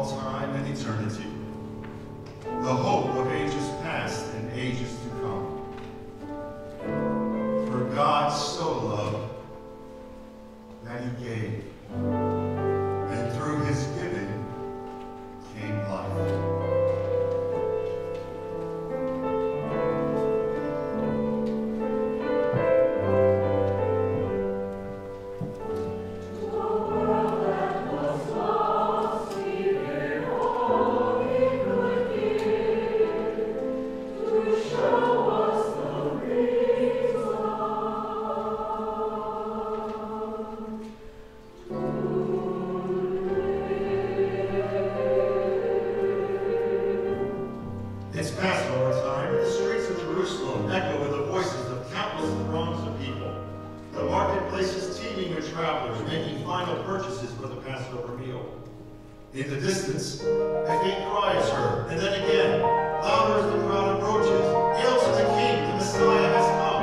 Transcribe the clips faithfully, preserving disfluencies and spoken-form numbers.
all time and eternity, the hope of ages past and ages to come. For God so loved that he gave, and through his giving came life. In the distance, a gate cry is heard, and then again, louder as the crowd approaches, hail to the King, the Messiah has come.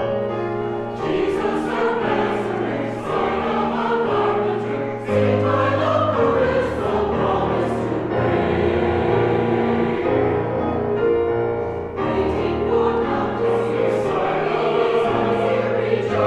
Jesus, our Master, Son of a Carpenter, save my lover is the promise to reign. Waiting for mountains, your sorrow is here, rejoice. Yes.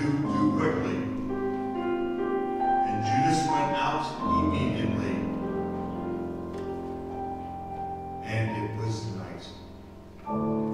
Jew too quickly. And Judas went out immediately. And it was night. Amen.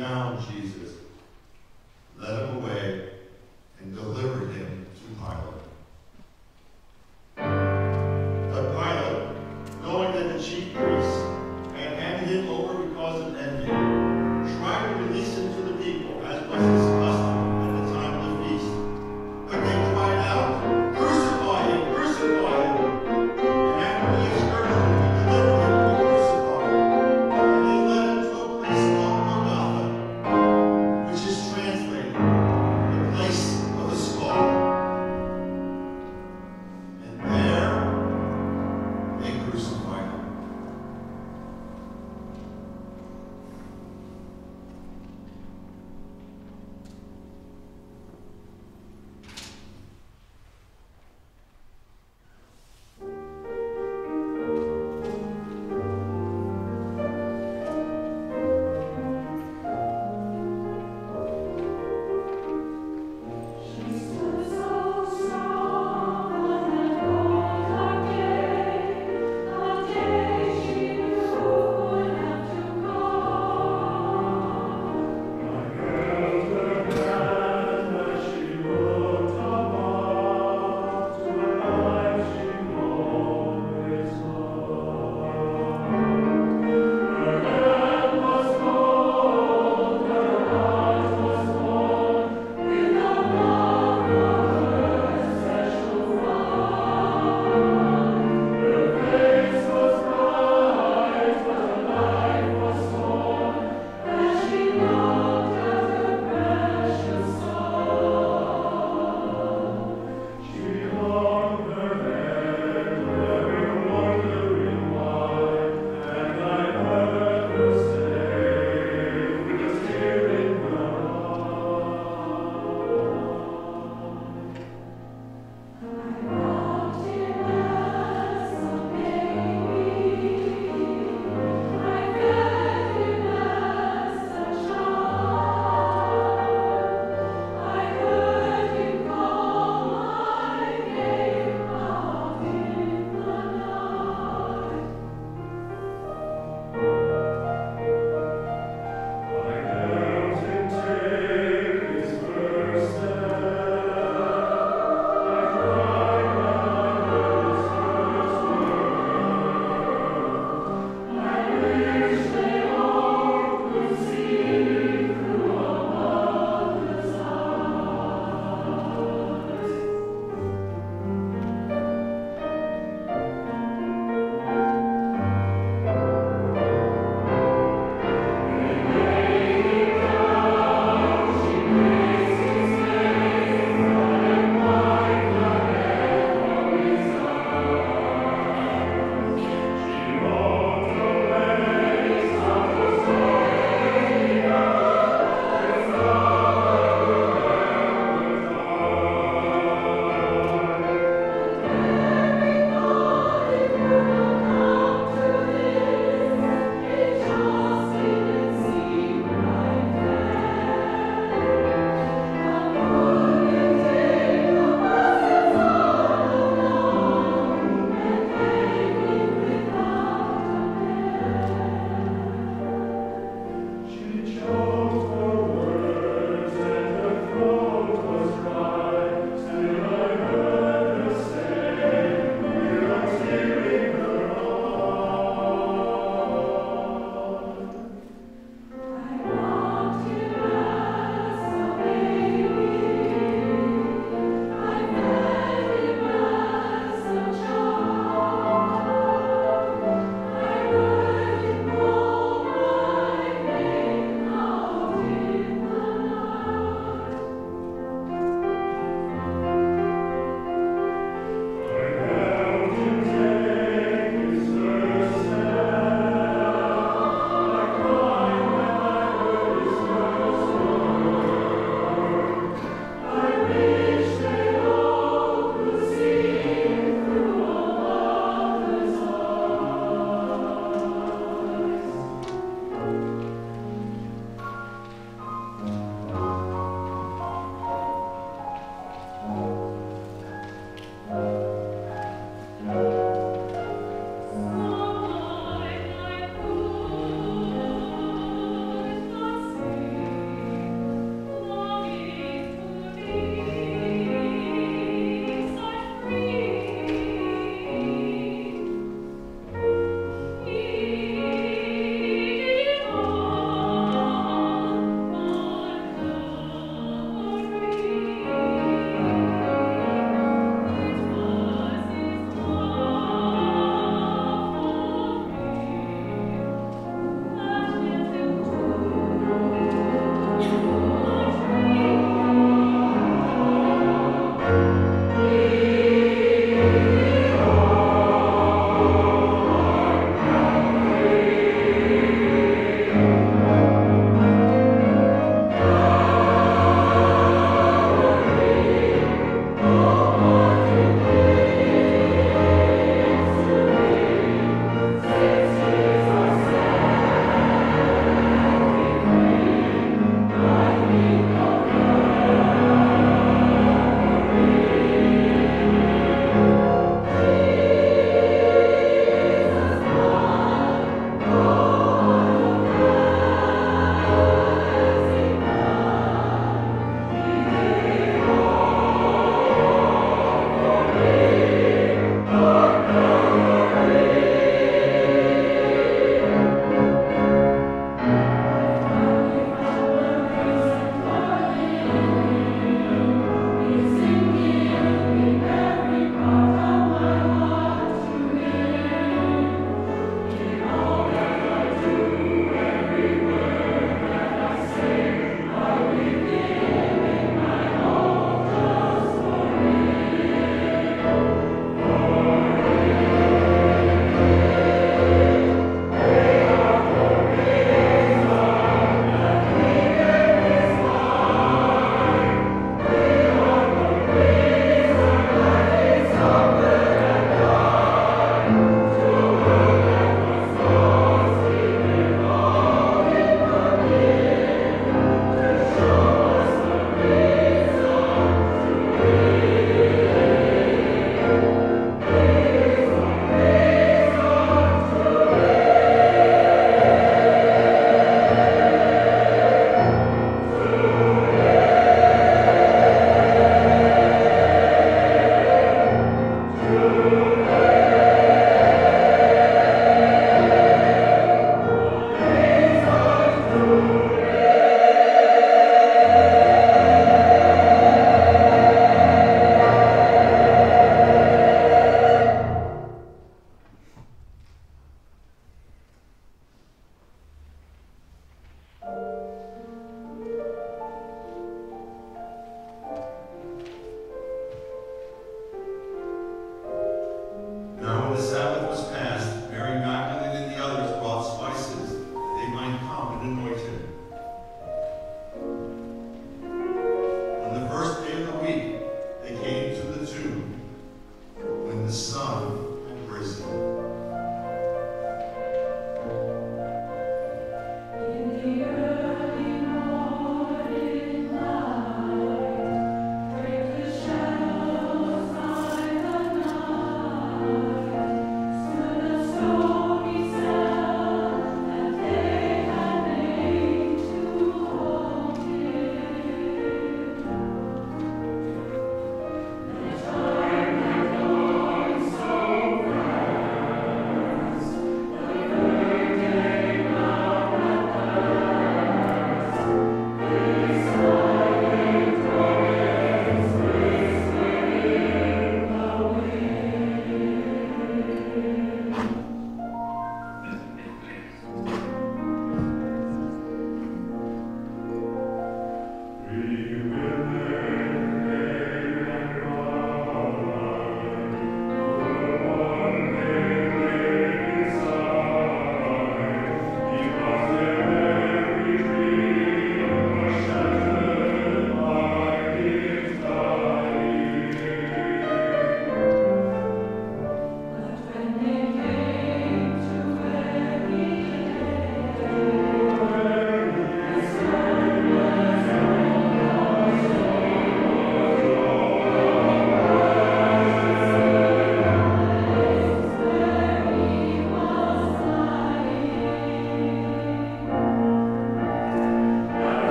now, Jesus," led him away and delivered him to Pilate. But Pilate, knowing that the chief priests had handed him over to cause an envy, tried to release him to the people as was his custom at the time of the feast. But they cried out, "Crucify him! Crucify him!" And after each urged him to deliver him to be crucified, and they led him to a place called Golgotha,